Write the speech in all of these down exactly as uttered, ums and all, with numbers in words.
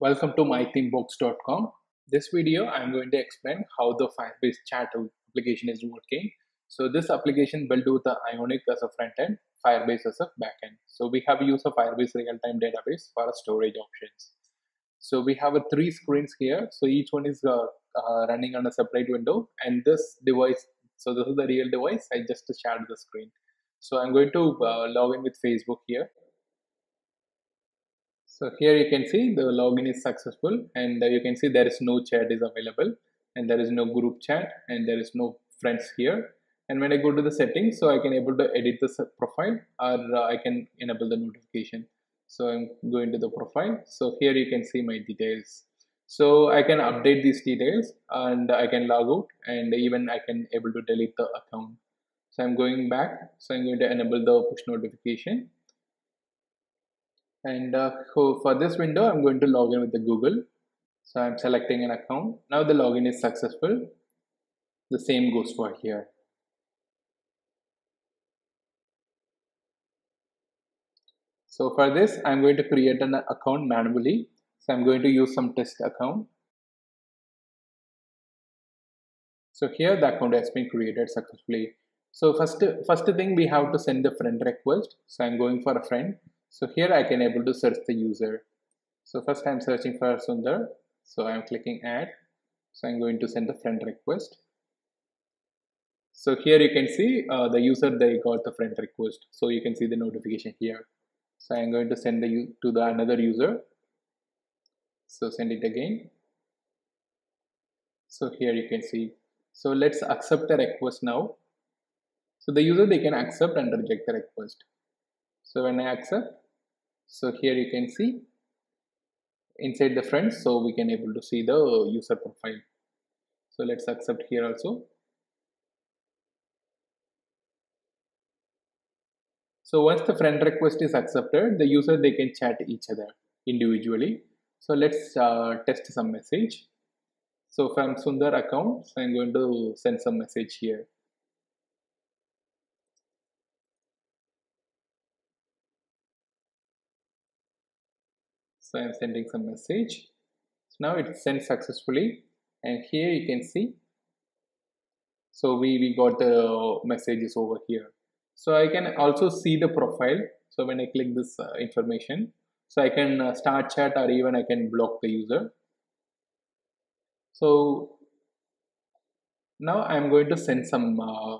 Welcome to my theme box dot com. This video I'm going to explain how the Firebase chat application is working. So this application built with the Ionic as a front end, Firebase as a back end. So we have used a Firebase real-time database for storage options. So we have a three screens here. So each one is uh, uh, running on a separate window, and this device, so this is the real device, I just shared the screen. So I'm going to uh, log in with Facebook here. So here you can see the login is successful, and uh, you can see there is no chat is available, and there is no group chat, and there is no friends here. And when I go to the settings, so I can able to edit the profile, or uh, I can enable the notification. So I'm going to the profile. So here you can see my details. So I can update these details, and I can log out, and even I can able to delete the account. So I'm going back. So I'm going to enable the push notification. And uh, so for this window, I'm going to log in with the Google. So I'm selecting an account. Now the login is successful. The same goes for here. So for this, I'm going to create an account manually. So I'm going to use some test account. So here the account has been created successfully. So first, first thing we have to send the friend request. So I'm going for a friend. So here I can able to search the user. So first I'm searching for Sundar. So I'm clicking add. So I'm going to send the friend request. So here you can see uh, the user, they got the friend request. So you can see the notification here. So I'm going to send the to the another user. So send it again. So here you can see. So let's accept the request now. So the user, they can accept and reject the request. So when I accept, so here you can see inside the friends, so we can able to see the user profile. So let's accept here also. So once the friend request is accepted, the user, they can chat each other individually. So let's uh, test some message. So from Sundar account, so I'm going to send some message here. So I'm sending some message. So now it's sent successfully, and here you can see. So we, we got the messages over here. So I can also see the profile. So when I click this uh, information, so I can uh, start chat, or even I can block the user. So now I'm going to send some uh,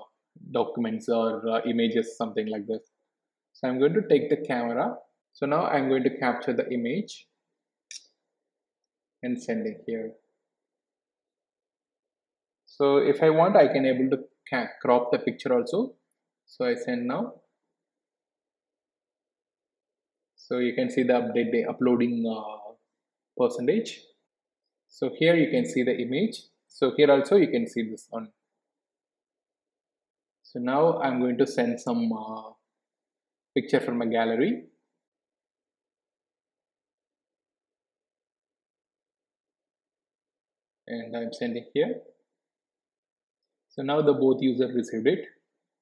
documents or uh, images, something like this. So I'm going to take the camera. So now I'm going to capture the image and send it here. So if I want, I can able to crop the picture also. So I send now. So you can see the update, the uploading uh, percentage. So here you can see the image. So here also you can see this one. So now I'm going to send some uh, picture from a gallery. And I'm sending here. So now the both users received it.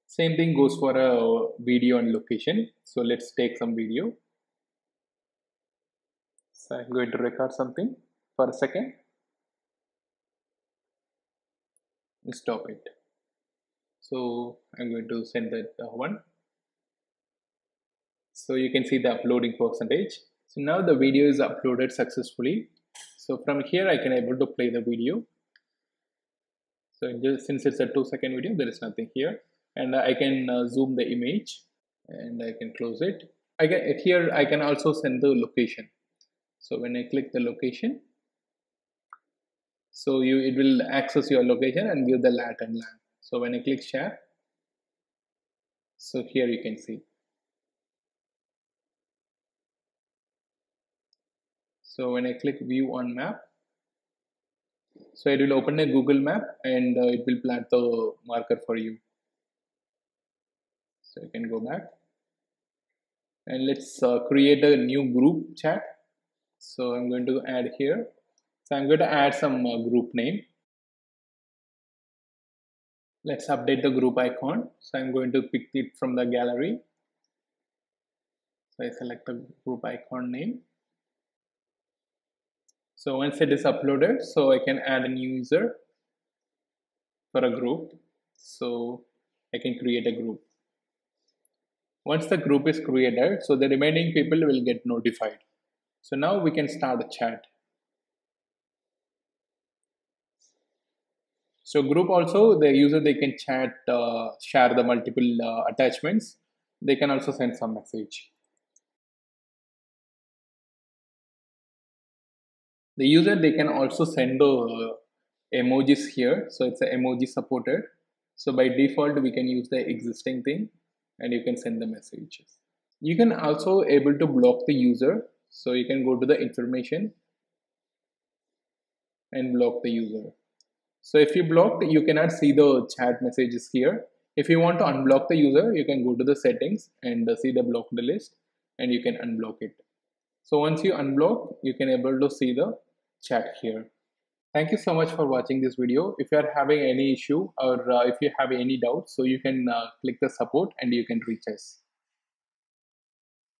Same thing goes for a video and location. So let's take some video. So I'm going to record something for a second. Let's stop it. So I'm going to send that one. So you can see the uploading percentage. So now the video is uploaded successfully. So from here, I can able to play the video. So just, since it's a two second video, there is nothing here. And I can uh, zoom the image, and I can close it. I can, here I can also send the location. So when I click the location, so you it will access your location and give the lat and lan. So when I click share, so here you can see. So when I click view on map, so it will open a Google map, and uh, it will plant the marker for you. So you can go back, and let's uh, create a new group chat. So I'm going to add here. So I'm going to add some uh, group name. Let's update the group icon. So I'm going to pick it from the gallery. So I select the group icon name. So once it is uploaded, so I can add a new user for a group. So I can create a group. Once the group is created, so the remaining people will get notified. So now we can start a chat. So group also, the user, they can chat, uh, share the multiple uh, attachments. They can also send some message. The user, they can also send the uh, emojis here. So it's a emoji supported. So by default, we can use the existing thing and you can send the messages. You can also able to block the user. So you can go to the information and block the user. So if you blocked, you cannot see the chat messages here. If you want to unblock the user, you can go to the settings and see the blocked list and you can unblock it. So once you unblock, you can able to see the chat here. Thank you so much for watching this video. If you are having any issue or uh, if you have any doubts, so you can uh, click the support and you can reach us.